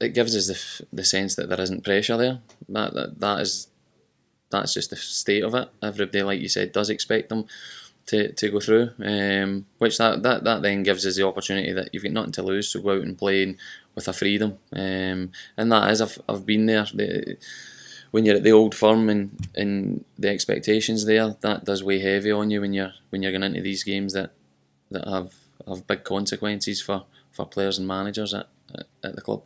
it gives us the sense that there isn't pressure there. That's just the state of it. Everybody, like you said, does expect them to go through, which that then gives us the opportunity that you've got nothing to lose, so go out and play with a freedom. And that is, I've been there. When you're at the Old Firm and the expectations there, that does weigh heavy on you when you're going into these games that have big consequences for players and managers at the club.